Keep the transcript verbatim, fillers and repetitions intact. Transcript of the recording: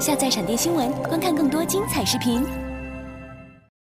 下载闪电新闻，观看更多精彩视频。